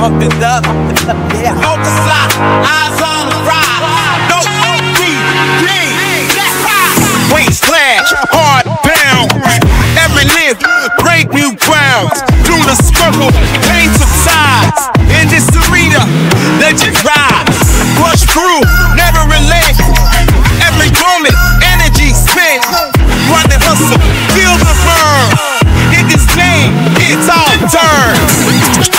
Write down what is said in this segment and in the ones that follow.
opened up, yeah. Focus on, eyes on the ride. No ODD, that's high. Wings clash, hard bound. Eminent, break new grounds. Through the struggle, pain subsides. In this arena, legend rides. Push through, never relent. Every moment, energy spent. Run the hustle, feel the burn. In this game, it's all turns.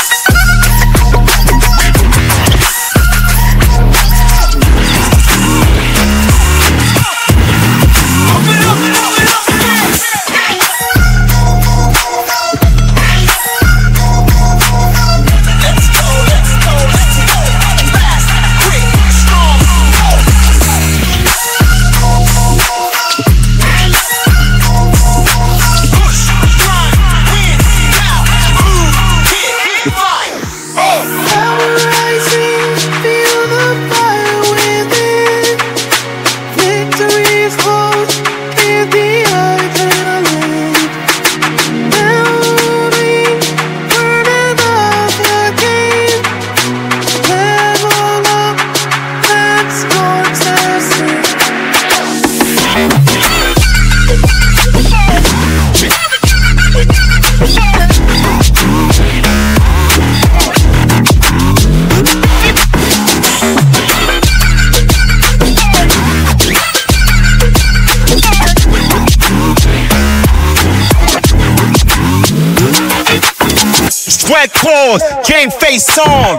Sweat cores, game face song.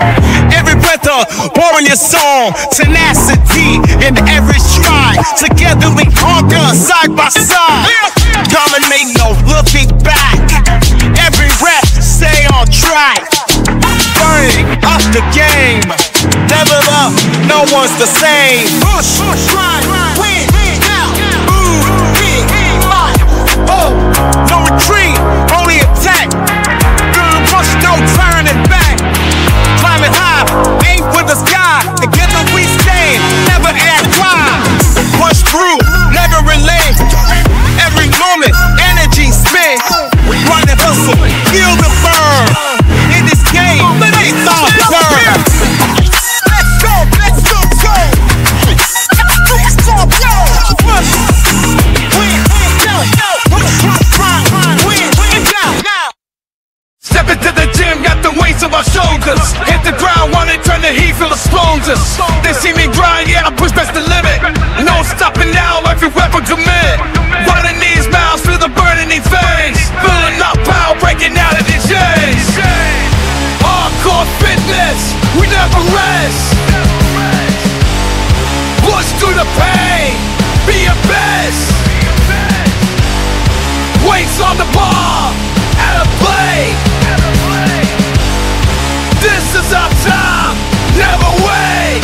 Every breath of war in your song. Tenacity in every stride. Together we conquer, side by side. Dominate, no looking back. Every rep, stay on track. Burning up the game. Level up, no one's the same. Push, ride, win, now. Move, big, fight. Oh, no retreat, only attack. No turning back. Climbing high, aim for the sky. Together we stand, never act why. Push through, never relent. Every moment, energy spent. Run the hustle, feel the burn. In this game, it's all turn. Let's go, let's go, go. Let's go, yo. Push, win, down, push, run, win, down. Step into the got the weights on my shoulders. Hit the ground, wanna turn the heat, feel the explosions. They see me grind, yeah, I push past the limit. No stopping now, every weapon commit. Running these miles, feel the burn in these veins. Filling up power, breaking out of these chains. Hardcore fitness, we never rest. Push through the pain, be your best. Weights on the bar, out of play. This is our time, never wait.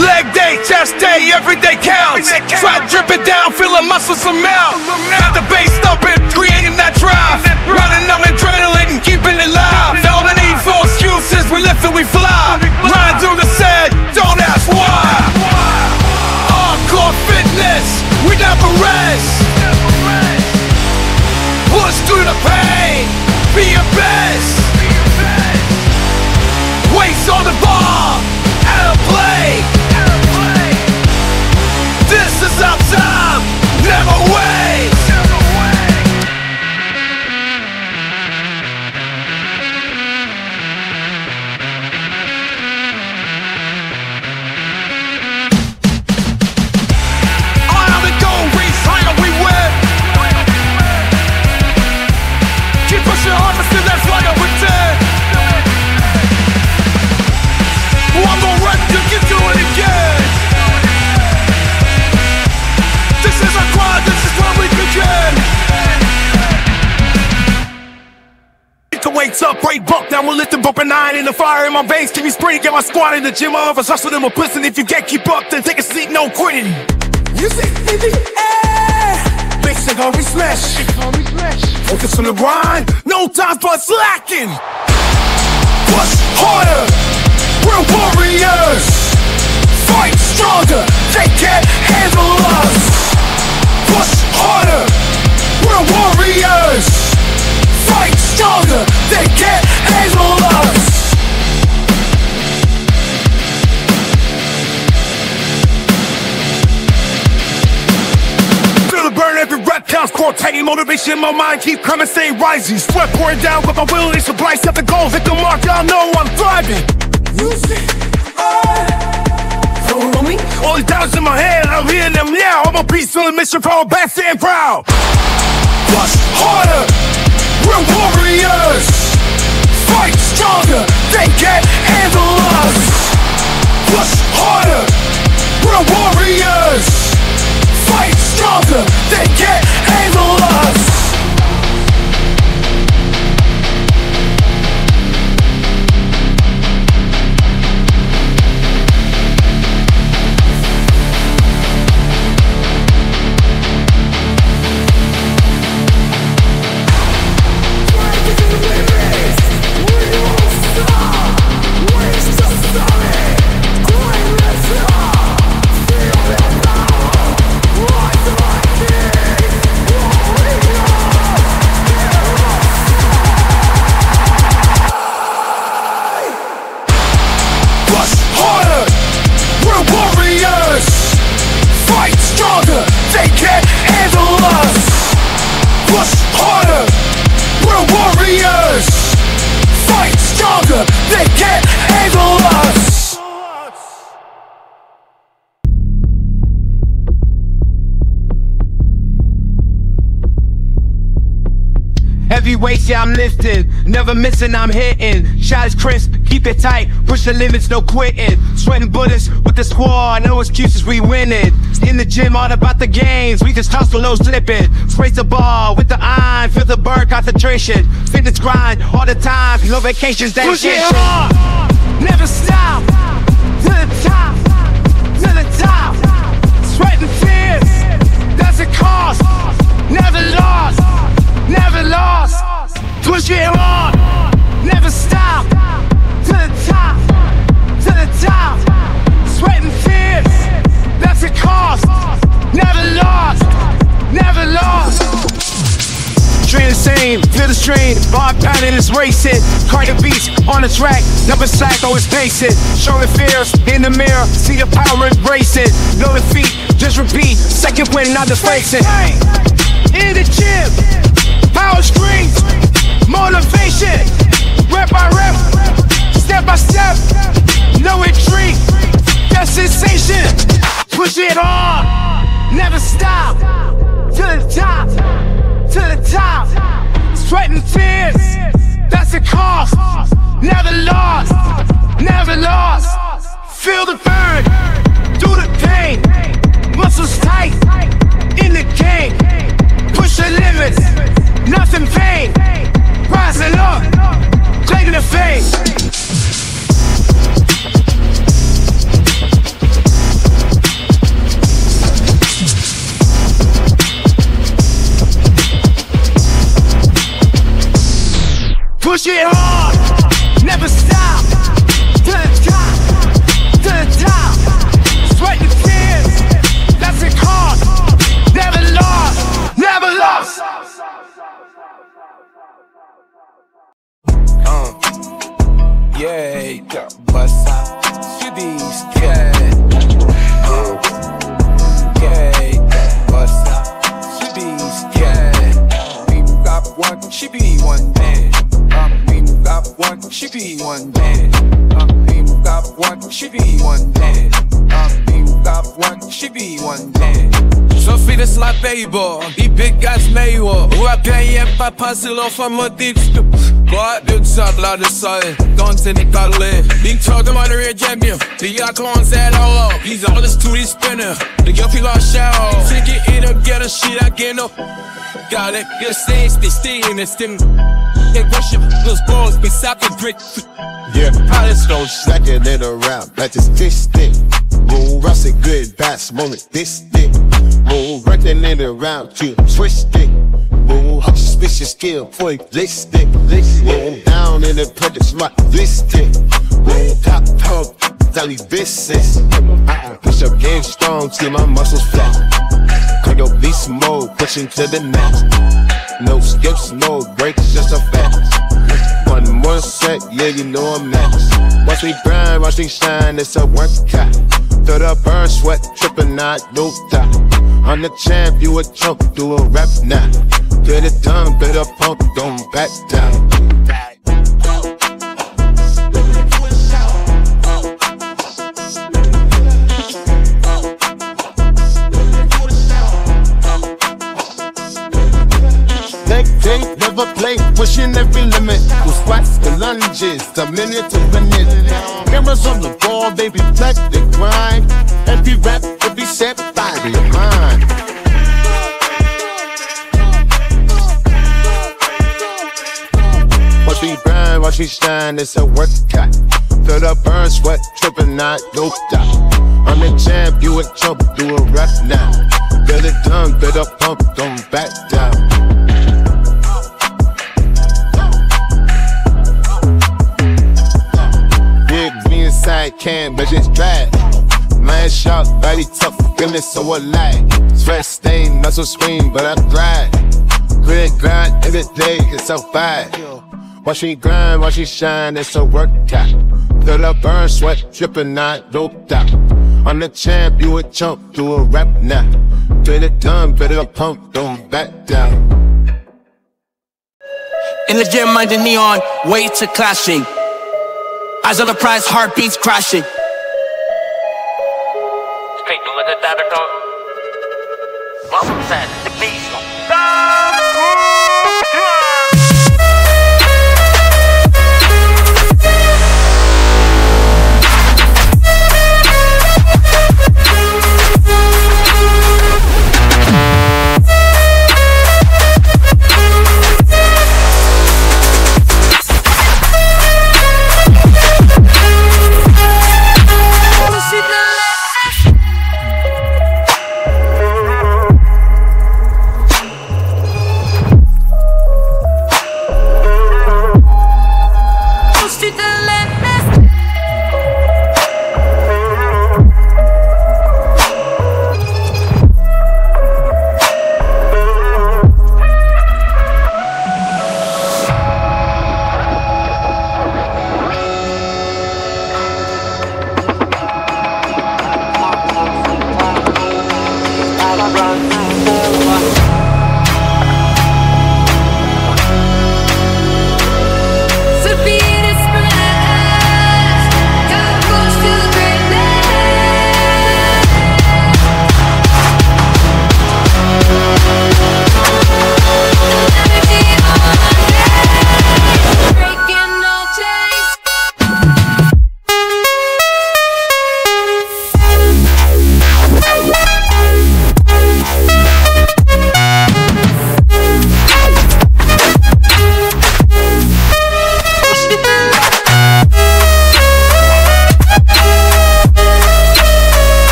Leg day, chest day, every day counts. Try dripping down, feel the muscles melt. At the base thumping, creating that drive. Running on adrenaline and keeping it live. No need for excuses, we lift and we fly. Running through the sand, don't ask why. Hardcore fitness, we never rest. Push through the pain, be your best. Weights on the bar, out of play. This is our time, never wait. On how we go, race higher, we win. Keep pushing hard, but still that's why we're dead. I'm gonna run, you can do it again. This is our grind, this is where we begin. Pick the weights up, break buck down, we'll lift them up a nine in the fire in my veins. Keep me sprinting, get my squad in the gym. All of us hustling them a pussy. If you can't keep up, then take a seat, no quitting. Music in the air, bitch, they gon' be smash. Focus on the grind, no time for slacking. Push harder. We're warriors. Fight stronger. They can't handle us. Push harder. We're warriors. Fight stronger. They can't handle us. motivation, my mind keep coming, stay rising. Sweat pouring down with my will, it's a blight, set the goal, hit the mark, y'all know I'm thriving. Music, don't know me? All these doubts in my head, I'm hearing them now. I'm a beast on a mission, proud, back, stand proud. Plus harder, we're warriors. Fight stronger, they can't handle us. Plus harder, we're warriors. Fight stronger, they can't handle us. Every weight, yeah, I'm lifting. Never missing, I'm hitting. Shot is crisp, keep it tight. Push the limits, no quitting. Sweating bullets with the squad, no excuses, we winning. In the gym, all about the gains. We just hustle, no slipping. Sprace the ball with the iron. Feel the burn, concentration. Fitness grind all the time. No vacations, that shit. Push it hard. Never stop. To the top. To the top. Sweating tears. Doesn't cost. Never lost. Never lost, push it on, never stop, to the top, to the top, sweat and tears, that's a cost, never lost, never lost. Dream the same, feel the strain, Bob Patton is racing. Carter Beach on the track, number sack, always pacing. Showing fears in the mirror, see the power embracing. No defeat, just repeat, second win, not defacing. In the gym, power screens, motivation, rep by rep, step by step, no intrigue, that sensation. Push it on, never stop, to the top. To the top, sweat and tears, that's the cost, never lost, never lost. Feel the burn, through the pain, muscles tight, in the game, push the limits, nothing pain, rising up, claiming the fame. Push it hard, never stop, to the top, sweat and tears, that's a cost, never lost, never lost. Yeah, bust out, cities, yeah. Yeah, bust out, cities, yeah. We got one, she be one man. Got one, she be one man. People got one, she be one man. People got one, she be one man. Je suis de la payball, I big as mayo. Ou à gagner pas passer l'enfant maudit. Quoi de ça là de ça? Dans ce Nicolas, big talk de Monterey Jamie. The yacht on said hello. He's all this to this spinner. The girl feel on show. Take it in up, get a shit, I get no. Got it, your stage, they stay in the stim. They worship those balls beside the brick. Yeah, pilots don't slack it around like this stick. Move, I say good bass, moment this stick. Move, reckoning it around to switch stick. Move, suspicious skill, point, list stick. Move, down in the purchase, my list stick. Move, top, pump, daily business. I push up game strong, see my muscles flat. Crank your beast mode, pushing to the next. No skips, no breaks, just a fact. One more set, yeah, you know I'm next. Watch me grind, watch me shine, it's a workout. Throw the burn, sweat, trippin', not no doubt. I'm the champ, you a chump, do a rep now. get it done, better pump, don't back down. They never play, pushing every limit. Through squats and lunges, a minute to minute. Mirrors on the ball, they reflect, they grind. Every rap, every set, fire your mind. Watch me grind, watch me shine, it's a workout. Feel the burn, sweat, tripping, not no doubt. I'm the champ, you in trouble, do a rap now. Get it done, better pump, don't back down. Can't but it's dry. Man sharp, body tough, goodness so alive. Sweat stain, muscle scream, but I thrive. Good grind, every day is so fine. Watch me grind, watch me shine, it's a workout. Feel a burn, sweat, dripping, not doped out. I'm the champ, you a chump, do a rap now. Get it done, better pump, don't back down. In the gym under neon, weights are clashing. Eyes on the prize, heartbeats crashing. Straight to the director. Welcome to the beast.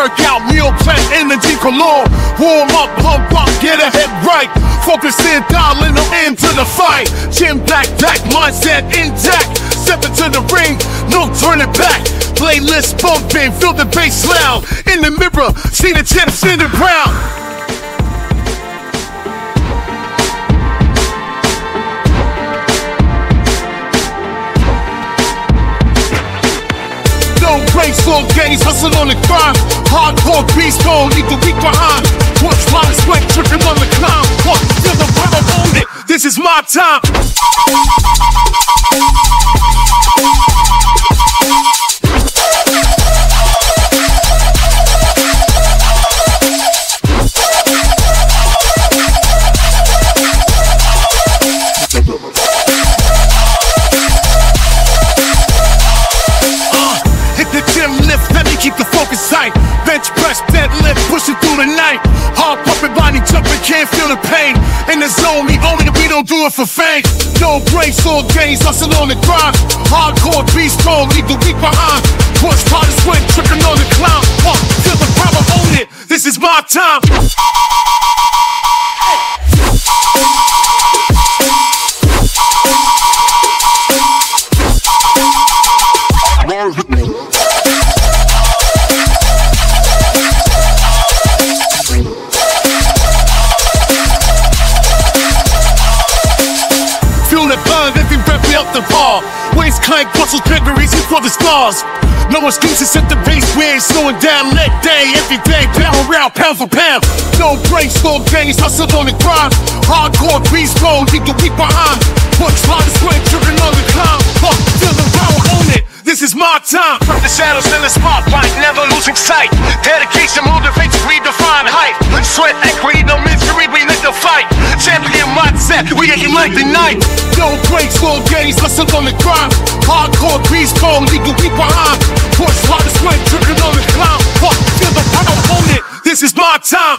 Workout, meal plan, energy galore. Warm up, pump up, get a head right. Focus in, dialing them into the fight. Chin back, back, mindset intact. Step into the ring, no turning back. Playlist bumping, feel the bass loud. In the mirror, see the champs in the ground. Long days, hustle on the grind. Hardcore beats, don't leave the weak behind. Watch my sweat, tripping on the climb. What? Feel the rhythm, own it. This is my time. Keep the focus tight. Bench press, deadlift, pushing through the night. Hard pumping, body jumping, can't feel the pain. In the zone, we own it, we don't do it for fame. No breaks, all days, hustle on the grind. Hardcore beast, don't leave the weak behind. Push hard to swing, tricking on the clown. Feel the power, own it. This is my time. Waist clank, Russell's piggeries, you for the stars. No excuses at the base, we ain't slowing down. Leg day, every day, pound around, pound for pound. No breaks, no days, hustle on the grind. Hardcore beast, don't leave the weak behind. Punch, line, straight, tripping on the climb. Feel the power, own it. This is my time. From the shadows in the spotlight, never losing sight. Dedication motivates, redefine height. Sweat, equity, no misery, we live the fight. Champion mindset, we ain't like the night. No breaks, no days, hustle on the grind. Hardcore beast, don't leave the weak behind. Push hard to sweat, tripping on the climb. Feel the power, own it. This is my time.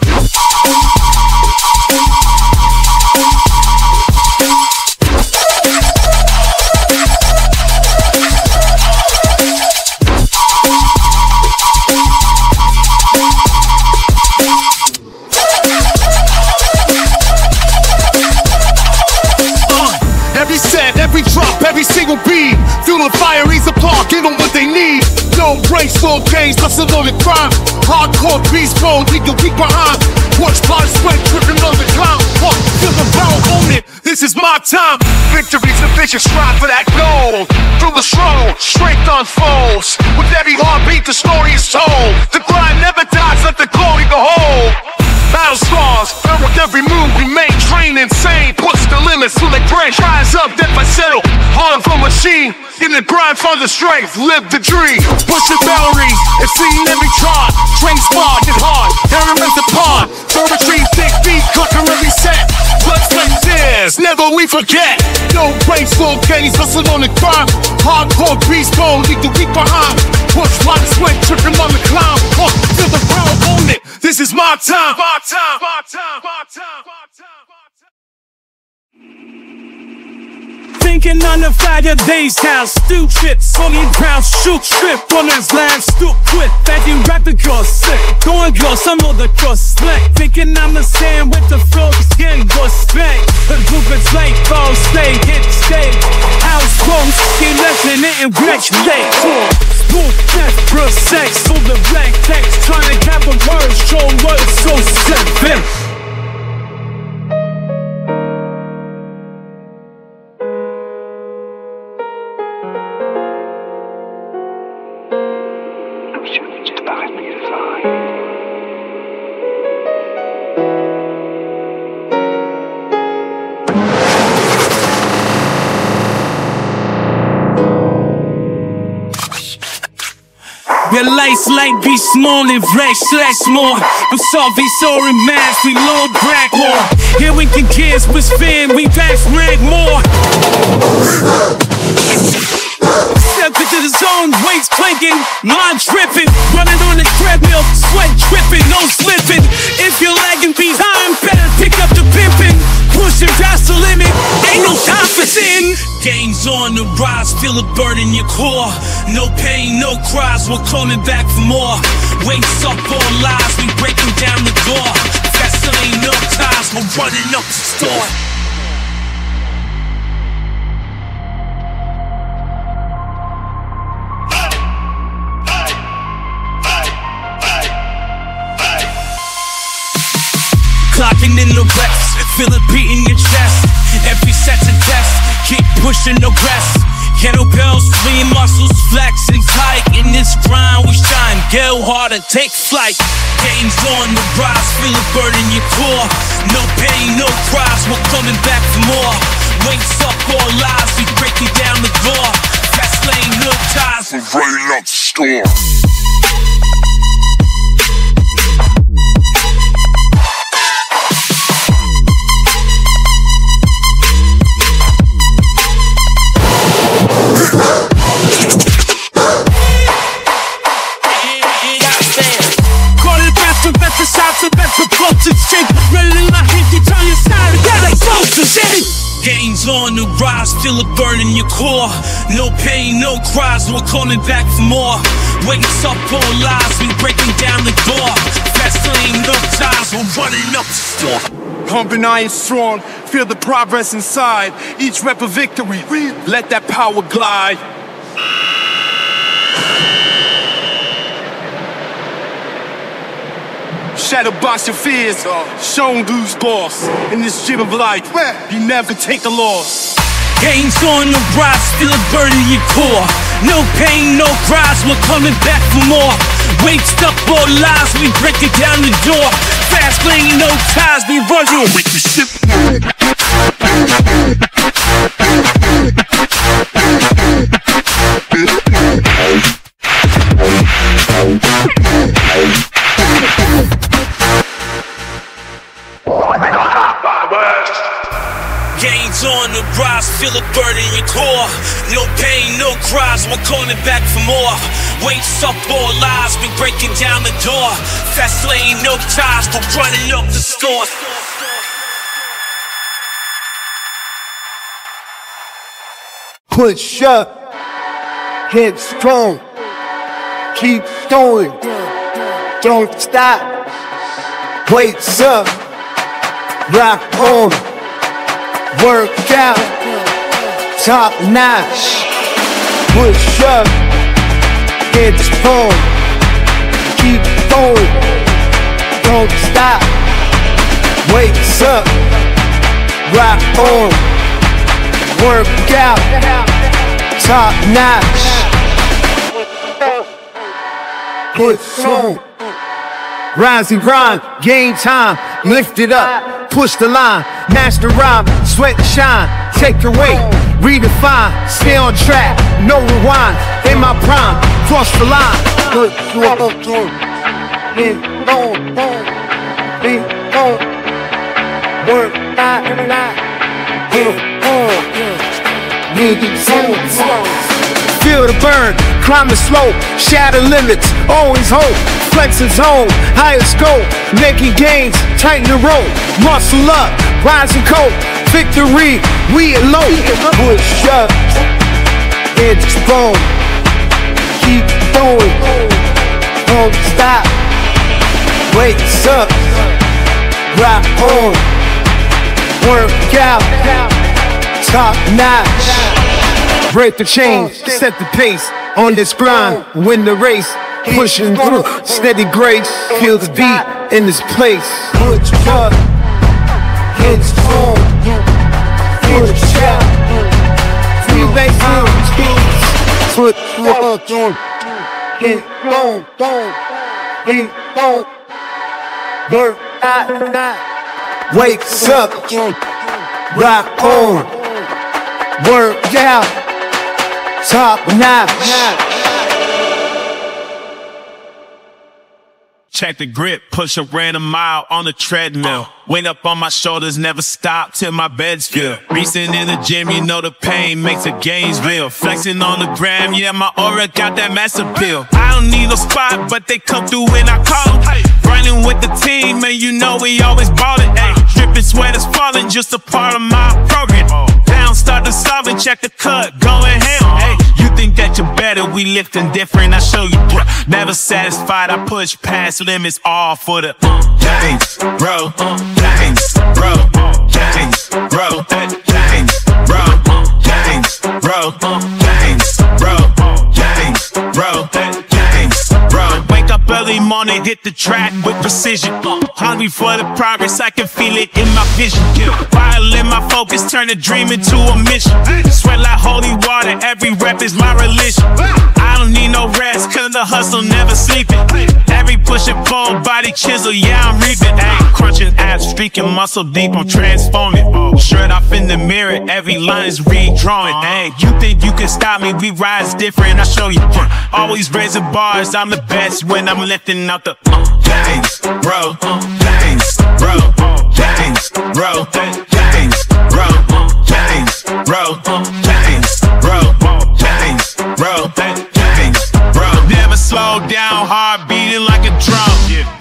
Every drop, every single beat. Feel the fire, ease the park, give them what they need. No race, no games, hustle on the grind. Hardcore beast, don't leave the weak behind. Watch body sweat, tripping on the climb. Feel the power, own it. This is my time. Victory's the vision, strive for that goal. Through the struggle, strength unfolds. With every heartbeat, the story is told. The grind never dies, let the glory go hold. Battle scars, burn with every move we make. Train insane, push the limits till the grain rise up. I settle, hard for machine. In the grind, find the strength, live the dream. Push the boundaries, it's seen every chart. Train smart, get hard, heron is the pawn. Poetry, thick beat, conquer every set. Blood, sweat, tears, never we forget. No race, no games, hustle on the grind. Hardcore beast, don't leave the weak behind. Push, line, sweat, tripping on the climb. Feel the power, own it. This is my time. My time, my time, my time, my time, my time. Thinking on the fire, days down, stew chips on the ground, shoot trip on his lamb, stoop quick, that you rap the girl sick, going girls, some of the girls slick, thinking I'm the same with the flow, skin was spank, the group is late, fall stay, hit stay, house close, he left in it and rich late, smooth death, real sex, full the black text, trying to cap a word, show words, so sick, bim. Lights like be small and fresh, slash more. I'm sorry, sorry, mass, we load brag more. Here we can kiss with spin, we pass rag more. Step into the zone, weights clanking, line tripping, running on the treadmill, sweat dripping, no slipping. If you're lagging behind, better pick up the pimping. Pushing past the limit, ain't no time for sin. Game's on the rise, feel a burn in your core. No pain, no cries, we're coming back for more. Wakes up all lies, we breaking down the door. Faster ain't no ties, we're running up the store. Clocking in the reps, feel it beating your chest. Every set's a test, keep pushing the rest. Kettlebells, lean muscles, flexing tight. In this grind we shine, go harder, take flight. Game's on the rise, feel a burn in your core. No pain, no cries, we're coming back for more. Wakes up all lies, we break it down the door. Fast lane, no ties, we're running up the store. Game's on the rise, feel a burn in your core. No pain, no cries, we're coming back for more. Wakes up all lies, we breaking down the door. Fast lane, no ties, we're running up the store. Pumping iron strong, feel the progress inside. Each rep a victory, let that power glide. Shadow box your fears, shown who's boss. In this gym of life, you never take a loss. Game's on the rise, feel a burn in your core. No pain, no cries, we're coming back for more. Wakes up all lies, we break it down the door. Fast lane, no ties, we run with the ship. Game's on the rise, feel a burn in your core. No pain, no cries, we're calling back for more. Wakes up all lies, we breaking down the door. Fast lane, no ties, we're running up the score. Push up, head strong, keep going, don't stop. Wakes up, rock on. Work out, top notch. Push up, it's on. Keep going, don't stop. Wakes up, rock on. Work out, top notch. It's on. Rise and grind, game time. Lift it up. Push the line, master rhyme, sweat and shine, take your weight, redefine, stay on track, no rewind, in my prime, cross the line. Good, work, feel the burn, climb the slope, shatter limits, always hope. Flexing zone, higher scope, making gains, tighten the rope, muscle up, rise and cope, victory, we alone. Push up, it's bone, keep going, don't stop. Wakes up, rock on, work out, top notch. Break the chains, set the pace, on this grind, win the race. Pushing through, steady grace, feel the beat in this place. Push up, hands on, push out, free base on, push up, hands on, hands on, burn out, wakes up, rock on, work out, top notch. Check the grip, push a random mile on the treadmill. Weight up on my shoulders, never stop till my bed's filled. Recent in the gym, you know the pain makes the gains real. Flexing on the gram, yeah, my aura got that massive appeal. I don't need no spot, but they come through when I call them. Running with the team, and you know we always ballin'. Drippin' sweat is falling, just a part of my program. Down, start to solve and check the cut, going ham. You think that you're better, we lifting different, I show you. Never satisfied, I push past limits, all for the gains, bro. Gains, bro. Gains, bro. Gains, bro. Gains, bro. Gains, bro. Gains, bro. Gains, bro. Wake up early morning, hit the track with precision. Hungry for the progress, I can feel it in my vision. While in my focus, turn a dream into a mission. Sweat like holy water, every in the hustle, never sleeping. Every push and pull, body chisel, yeah, I'm reaping. Ay, crunching abs, streaking muscle deep, I'm transforming. Shirt off in the mirror, every line is redrawing. Ay, you think you can stop me? We rise different, I'll show you. Always raising bars, I'm the best when I'm lifting out the things, bro. Things, bro. Things, bro. Things, bro. Things, bro. Things, bro. Things, bro. Things, bro. Never slow down, heart beating like a drum.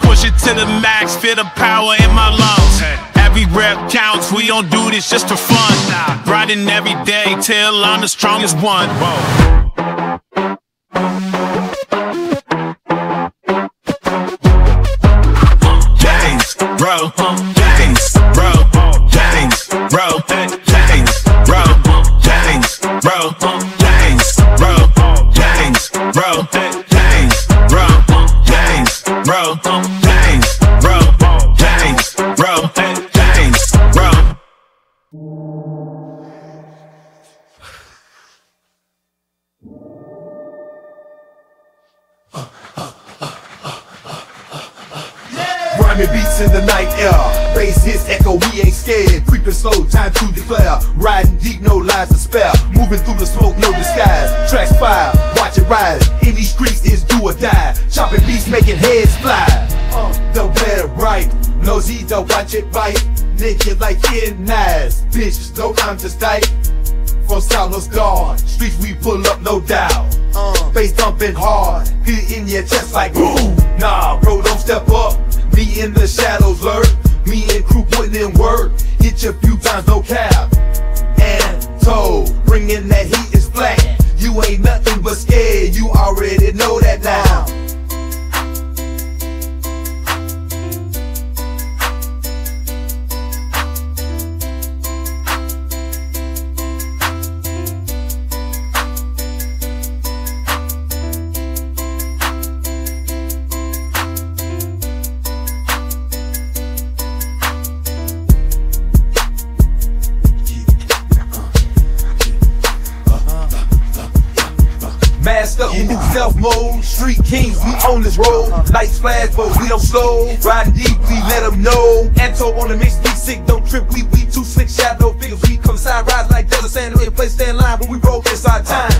Push it to the max, feel the power in my lungs. Every rep counts, we don't do this just for fun. Grinding every day till I'm the strongest one. Bro, things, bro, things, bro, things, bro, things, bro, things, bro, things, bro, things, bro, things, bro, things, bro, things, bro, things, bro. Beats in the night air, bass hits echo, we ain't scared. Creeping slow, time to declare. Riding deep, no lies to spare. Moving through the smoke, no disguise. Tracks fire, watch it rise. In these streets is do or die. Chopping beats, making heads fly. Don't wear it right, nosy, don't watch it right. Naked like in knives, bitches know I'm just tight. From Southland's guard, streets we pull up, no doubt. Bass thumping hard, hit in your chest like boom. Nah, bro, don't step up. Me in the shadows lurk, me and crew putting in work. Hit you a few times, no cap. And toe, bringing that heat is flat. You ain't nothing but scared, you already know that now. Self mode, street kings, we own this road. Lights flash, but we don't slow. Riding deep, we let them know. Anto on the mix, we sick, don't trip, we too slick. Shadow figures, we come side, rise like Della Santa. We play stand line, but we roll inside time.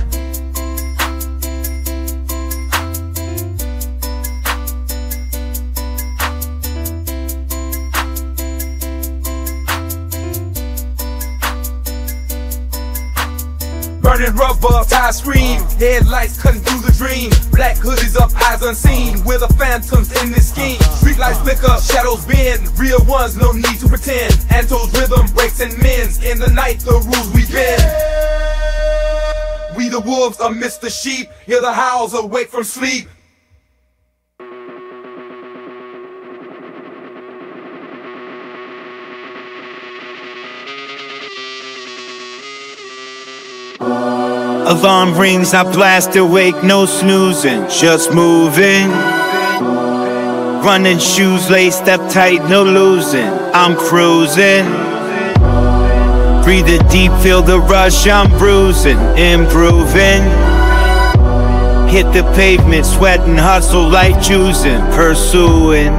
Burning rubber, tie scream, headlights cutting through the dream. Black hoodies up, eyes unseen, we're the phantoms in this scheme. Street lights flicker, shadows bend, real ones, no need to pretend. Anto's rhythm breaks and mends, in the night the rules we bend. We the wolves amidst the sheep, hear the howls awake from sleep. Alarm rings, I blast awake, no snoozing, just moving. Running shoes laced up tight, no losing, I'm cruising. Breathing deep, feel the rush, I'm bruising, improving. Hit the pavement, sweating, hustle like choosing, pursuing.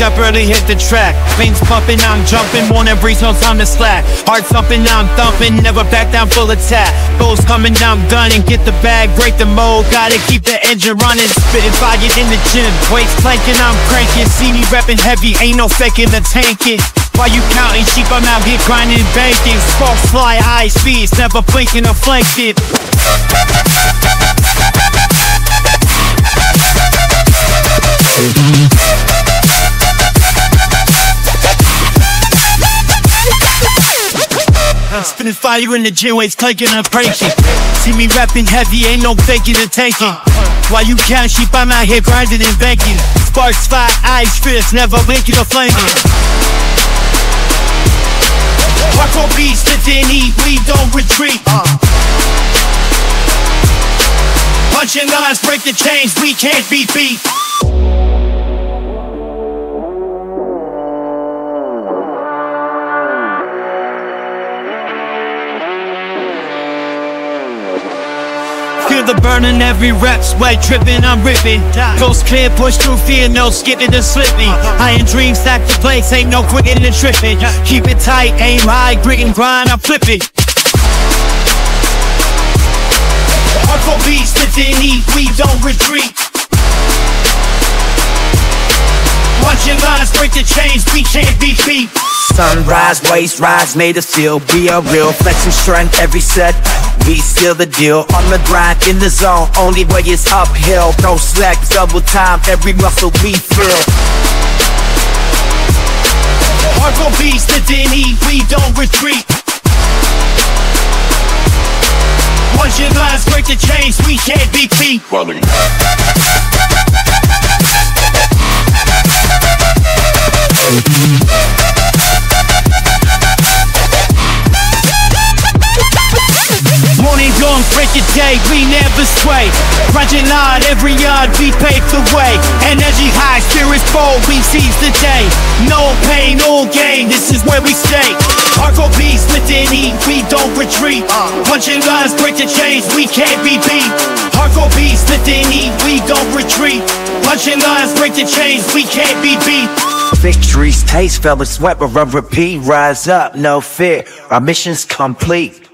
Up early, hit the track. Veins pumping, I'm jumping. Morning breeze, no time to slack. Heart thumping, I'm thumping. Never back down, full attack. Goals coming, I'm gunning. Get the bag, break the mold. Gotta keep the engine running. Spitting fire in the gym. Weights planking, I'm cranking. See me rapping heavy, ain't no faking the tanking. While you counting sheep, I'm out here grinding, banking. Sparks fly, eyes feeds, never blinking or flanked it. Spinning fire in the gym, waves clanking and breaking. See me rapping heavy, ain't no faking and tanking. While you count sheep, I'm out here grinding and banking. Sparks fly, eyes fierce, never blinking or flanking. Hardcore beats, lift and eat, we don't retreat. Punching lines, break the chains, we can't be beat. brother burning every rep, sweat dripping, I'm ripping. Coast clear, push through fear, no skipping or slipping. High in dreams, stack the place, ain't no quitting and tripping. Keep it tight, aim high, grit and grind, I'm flipping. R4B's lifting heat, we don't retreat. Watch your lines, break the chains, we can't be beat. Sunrise, waist rise, made us feel we are real. Flexing strength every set, we seal the deal. On the grind, in the zone, only way is uphill. No slack, double time, every muscle we feel. R4B's lifting heat, we don't retreat. Once your lines, break the chains, we can't be beat. Running. Morning dawn, break the day, we never sway. Grudging hard, every yard we pave the way. Energy high, spirits bold, we seize the day. No pain, no gain, this is where we stay. R4B's lifting heat, we don't retreat. Punching lines, break the chains, we can't be beat. R4B's lifting heat, we don't retreat. Punching lines, break the chains, we can't be beat. Victory's taste, fell in sweat, but on repeat. Rise up, no fear, our mission's complete.